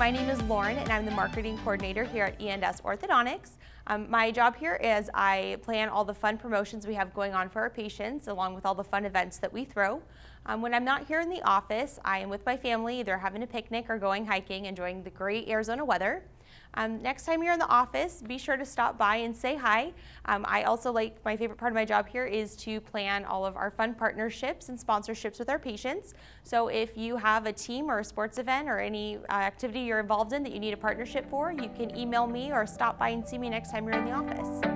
my name is Lauren and I'm the marketing coordinator here at E&S Orthodontics. My job here is I plan all the fun promotions we have going on for our patients along with all the fun events that we throw. When I'm not here in the office, I am with my family, either having a picnic or going hiking, enjoying the great Arizona weather. Next time you're in the office, be sure to stop by and say hi. I also like, my favorite part of my job here is to plan all of our fun partnerships and sponsorships with our patients. So if you have a team or a sports event or any activity you're involved in that you need a partnership for, you can email me or stop by and see me next time you're in the office.